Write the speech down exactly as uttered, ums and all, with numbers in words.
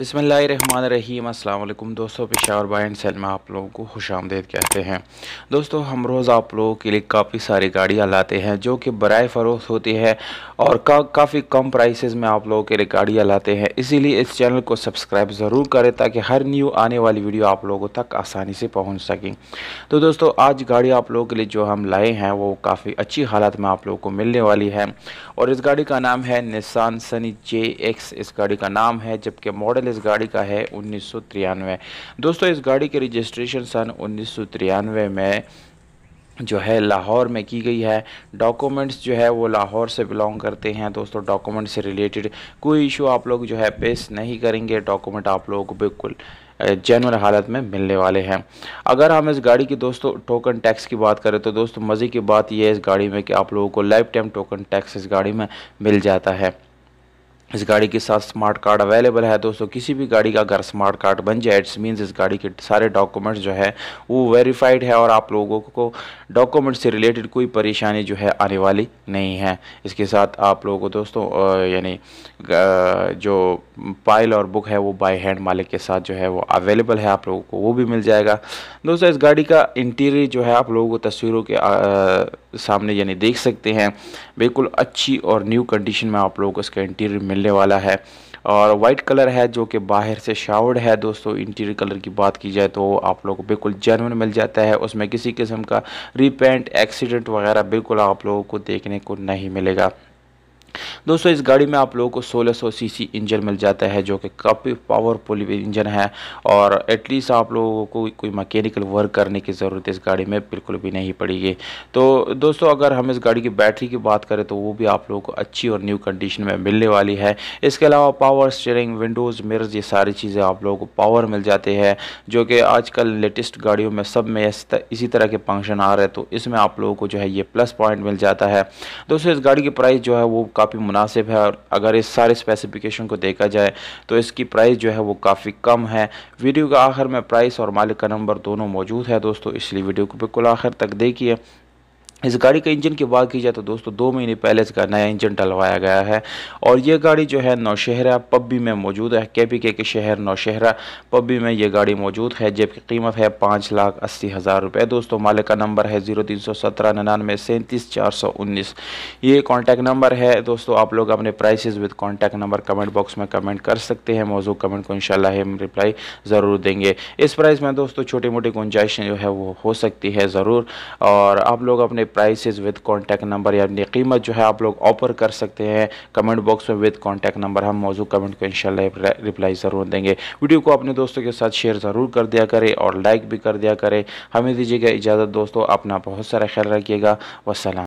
बिस्मिल्लाहिर्रहमानिर्रहीम अस्सलाम वालेकुम दोस्तों, पेशावर बाय एंड सेल में आप लोगों को खुशामदीद कहते हैं। दोस्तों, हम रोज़ आप लोगों के लिए काफ़ी सारी गाड़ियाँ लाते हैं जो कि बराए फ़रोख्त होती है और का, काफ़ी कम प्राइसेस में आप लोगों के लिए गाड़ियाँ लाते हैं। इसीलिए इस चैनल को सब्सक्राइब ज़रूर करें ताकि हर न्यू आने वाली वीडियो आप लोगों तक आसानी से पहुँच सकें। तो दोस्तों, आज गाड़ी आप लोगों के लिए जो हम लाए हैं वो काफ़ी अच्छी हालत में आप लोगों को मिलने वाली है और इस गाड़ी का नाम है निसान सनी जे एक्स, इस गाड़ी का नाम है, जबकि मॉडल इस गाड़ी का है उन्नीस सौ तिरानवे। दोस्तों, इस गाड़ी की रजिस्ट्रेशन सन उन्नीस सौ तिरानवे में जो है लाहौर में की गई है। डॉक्यूमेंट्स जो है वो लाहौर से बिलोंग करते हैं। दोस्तों, डॉक्यूमेंट से रिलेटेड कोई इशू आप लोग जो है पेश नहीं करेंगे। डॉक्यूमेंट आप लोगों को बिल्कुल जेन्युइन हालत में मिलने वाले हैं। अगर हम इस गाड़ी की दोस्तों टोकन टैक्स की बात करें तो दोस्तों मज़े की बात यह है इस गाड़ी में कि आप लोगों को लाइफ टाइम टोकन टैक्स इस गाड़ी में मिल जाता है। इस गाड़ी के साथ स्मार्ट कार्ड अवेलेबल है। दोस्तों, किसी भी गाड़ी का अगर स्मार्ट कार्ड बन जाए इट्स मीन्स इस गाड़ी के सारे डॉक्यूमेंट्स जो है वो वेरीफाइड है और आप लोगों को डॉक्यूमेंट से रिलेटेड कोई परेशानी जो है आने वाली नहीं है। इसके साथ आप लोगों को दोस्तों यानी जो पाइल और बुक है वो बाय हैंड मालिक के साथ जो है वो अवेलेबल है, आप लोगों को वो भी मिल जाएगा। दोस्तों, इस गाड़ी का इंटीरियर जो है आप लोगों को तस्वीरों के आ, सामने यानी देख सकते हैं, बिल्कुल अच्छी और न्यू कंडीशन में आप लोगों को इसका इंटीरियर मिलने वाला है और वाइट कलर है जो कि बाहर से शावर्ड है। दोस्तों, इंटीरियर कलर की बात की जाए तो आप लोगों को बिल्कुल जेन्युइन मिल जाता है, उसमें किसी किस्म का रिपेंट एक्सीडेंट वगैरह बिल्कुल आप लोगों को देखने को नहीं मिलेगा। दोस्तों, इस गाड़ी में आप लोगों को सोलह सौ सीसी इंजन मिल जाता है जो कि काफ़ी पावरफुल इंजन है और एटलीस्ट आप लोगों को कोई मैकेनिकल वर्क करने की ज़रूरत इस गाड़ी में बिल्कुल भी नहीं पड़ेगी। तो दोस्तों, अगर हम इस गाड़ी की बैटरी की बात करें तो वो भी आप लोगों को अच्छी और न्यू कंडीशन में मिलने वाली है। इसके अलावा पावर स्टीयरिंग, विंडोज़, मिरर्स, ये सारी चीज़ें आप लोगों को पावर मिल जाते हैं जो कि आजकल लेटेस्ट गाड़ियों में सब में इसी तरह के फंक्शन आ रहे हैं, तो इसमें आप लोगों को जो है ये प्लस पॉइंट मिल जाता है। दोस्तों, इस गाड़ी की प्राइस जो है वो काफ़ी मुनासिब है और अगर इस सारे स्पेसिफिकेशन को देखा जाए तो इसकी प्राइस जो है वो काफ़ी कम है। वीडियो के आखिर में प्राइस और मालिक का नंबर दोनों मौजूद है दोस्तों, इसलिए वीडियो को बिल्कुल आखिर तक देखिए। इस गाड़ी के इंजन की बात की जाए तो दोस्तों दो महीने पहले इसका नया इंजन डलवाया गया है और ये गाड़ी जो है नौशहरा पब्बी में मौजूद है। के पी के के शहर नौशहरा पब्बी में ये गाड़ी मौजूद है, जबकि कीमत है पाँच लाख अस्सी हज़ार रुपये। दोस्तों, मालिक का नंबर है ज़ीरो तीन सौ सत्रह निन्यानवे सैंतीस चार सौ उन्नीस, ये कॉन्टैक्ट नंबर है। दोस्तों, आप लोग अपने prices with contact number comment box में कमेंट कर सकते हैं, मौजूद कमेंट को इंशाल्लाह हम रिप्लाई ज़रूर देंगे। इस प्राइस में दोस्तों छोटी मोटी गुंजाइश जो है वो हो सकती है ज़रूर, और आप लोग अपने प्राइसेस विद कॉन्टैक्ट नंबर या अपनी कीमत जो है आप लोग ऑफर कर सकते हैं कमेंट बॉक्स में विद कॉन्टैक्ट नंबर। हम मौजूद कमेंट को इंशाल्लाह रिप्लाई ज़रूर देंगे। वीडियो को अपने दोस्तों के साथ शेयर ज़रूर कर दिया करें और लाइक भी कर दिया करें। हमें दीजिएगा इजाज़त दोस्तों, अपना बहुत सारा ख्याल रखिएगा। वस्सलाम।